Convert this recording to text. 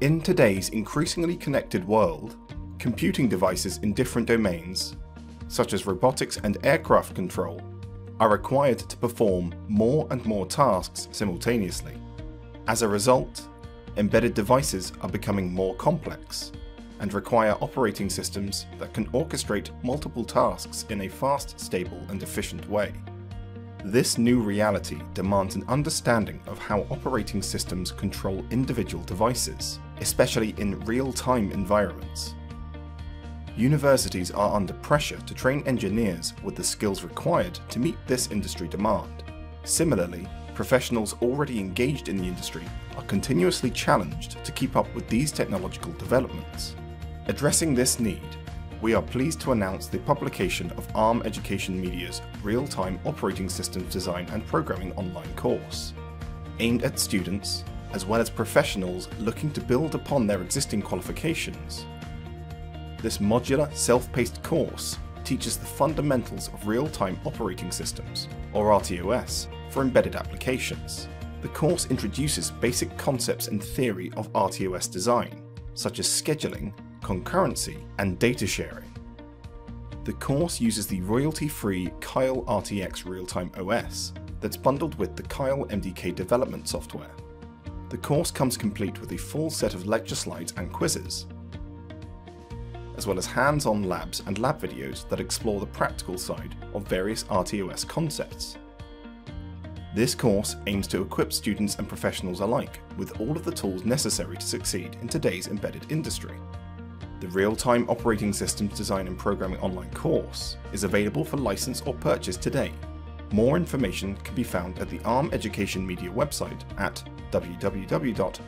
In today's increasingly connected world, computing devices in different domains, such as robotics and aircraft control, are required to perform more and more tasks simultaneously. As a result, embedded devices are becoming more complex and require operating systems that can orchestrate multiple tasks in a fast, stable, and efficient way. This new reality demands an understanding of how operating systems control individual devices, especially in real-time environments. Universities are under pressure to train engineers with the skills required to meet this industry demand. Similarly, professionals already engaged in the industry are continuously challenged to keep up with these technological developments. Addressing this need, we are pleased to announce the publication of Arm Education Media's Real-Time Operating Systems Design and Programming online course, aimed at students as well as professionals looking to build upon their existing qualifications. This modular, self-paced course teaches the fundamentals of real-time operating systems, or RTOS, for embedded applications. The course introduces basic concepts and theory of RTOS design, such as scheduling, concurrency, and data sharing. The course uses the royalty-free Keil RTX real-time OS that's bundled with the Keil MDK development software. The course comes complete with a full set of lecture slides and quizzes, as well as hands-on labs and lab videos that explore the practical side of various RTOS concepts. This course aims to equip students and professionals alike with all of the tools necessary to succeed in today's embedded industry. The Real-Time Operating Systems Design and Programming online course is available for license or purchase today. More information can be found at the Arm Education Media website at www.armedumedia.com.